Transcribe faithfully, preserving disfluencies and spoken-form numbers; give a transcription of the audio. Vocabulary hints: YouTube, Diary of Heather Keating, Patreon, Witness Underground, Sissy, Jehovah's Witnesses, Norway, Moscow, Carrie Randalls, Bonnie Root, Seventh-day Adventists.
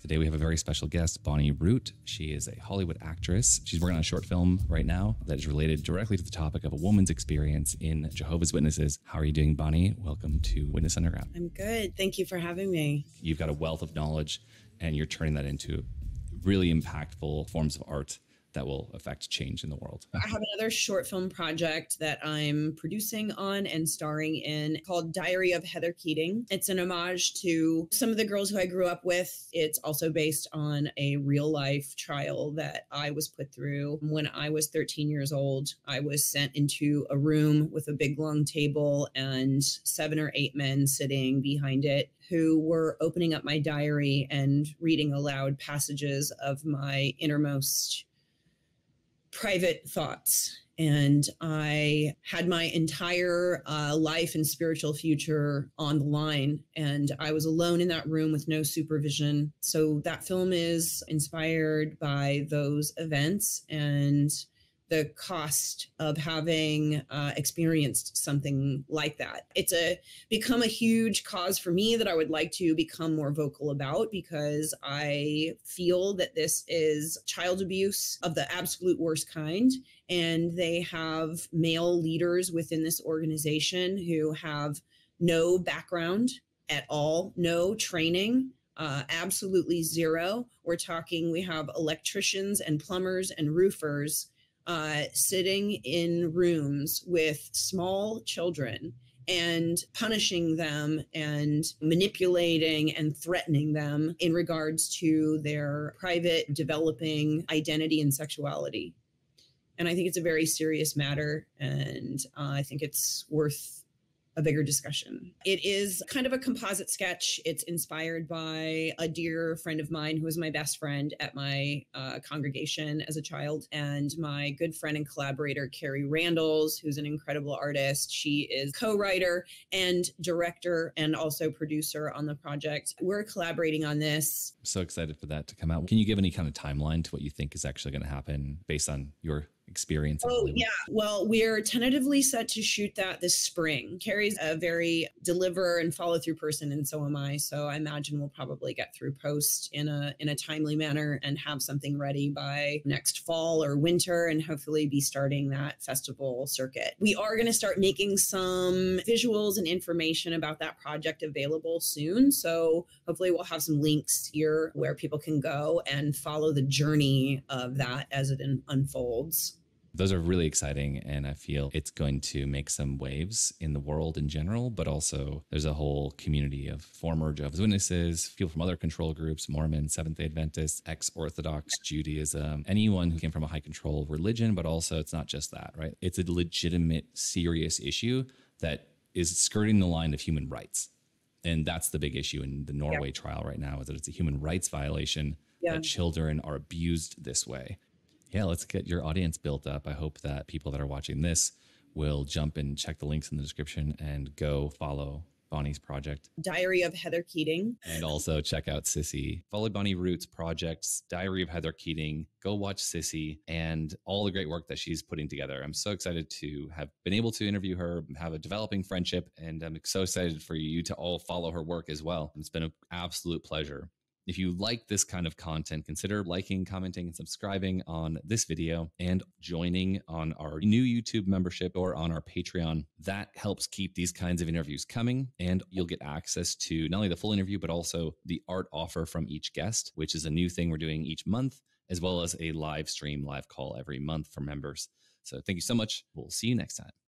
Today we have a very special guest, Bonnie Root. She is a Hollywood actress. She's working on a short film right now that is related directly to the topic of a woman's experience in Jehovah's Witnesses. How are you doing, Bonnie? Welcome to Witness Underground. I'm good. Thank you for having me. You've got a wealth of knowledge and you're turning that into really impactful forms of art that will affect change in the world. I have another short film project that I'm producing on and starring in called Diary of Heather Keating. It's an homage to some of the girls who I grew up with. It's also based on a real life trial that I was put through. When I was thirteen years old, I was sent into a room with a big long table and seven or eight men sitting behind it who were opening up my diary and reading aloud passages of my innermost private thoughts. And I had my entire uh, life and spiritual future on the line. And I was alone in that room with no supervision. So that film is inspired by those events and the cost of having uh, experienced something like that. It's a become a huge cause for me that I would like to become more vocal about, because I feel that this is child abuse of the absolute worst kind. And they have male leaders within this organization who have no background at all, no training. Uh, absolutely zero. We're talking, we have electricians and plumbers and roofers Uh, sitting in rooms with small children and punishing them and manipulating and threatening them in regards to their private developing identity and sexuality. And I think it's a very serious matter, and uh, I think it's worth a bigger discussion. It is kind of a composite sketch. It's inspired by a dear friend of mine who was my best friend at my uh, congregation as a child, and my good friend and collaborator, Carrie Randalls, who's an incredible artist. She is co-writer and director and also producer on the project. We're collaborating on this. I'm so excited for that to come out. Can you give any kind of timeline to what you think is actually going to happen based on your experience? Oh yeah. Well, we're tentatively set to shoot that this spring. Carrie's a very deliver and follow through person, and so am I. So I imagine we'll probably get through post in a in a timely manner and have something ready by next fall or winter, and hopefully be starting that festival circuit. We are going to start making some visuals and information about that project available soon. So hopefully we'll have some links here where people can go and follow the journey of that as it unfolds. Those are really exciting, and I feel it's going to make some waves in the world in general, but also there's a whole community of former Jehovah's Witnesses, people from other control groups, Mormons, Seventh-day Adventists, ex-Orthodox Judaism, anyone who came from a high control religion, but also it's not just that, right? It's a legitimate, serious issue that is skirting the line of human rights. And that's the big issue in the Norway yeah. trial right now, is that it's a human rights violation yeah. that children are abused this way. Yeah, let's get your audience built up. I hope that people that are watching this will jump and check the links in the description and go follow Bonnie's project, Diary of Heather Keating. And also check out Sissy. Follow Bonnie Root's projects, Diary of Heather Keating. Go watch Sissy and all the great work that she's putting together. I'm so excited to have been able to interview her, have a developing friendship, and I'm so excited for you to all follow her work as well. It's been an absolute pleasure. If you like this kind of content, consider liking, commenting, and subscribing on this video and joining on our new YouTube membership or on our Patreon. That helps keep these kinds of interviews coming, and you'll get access to not only the full interview, but also the art offer from each guest, which is a new thing we're doing each month, as well as a live stream, live call every month for members. So thank you so much. We'll see you next time.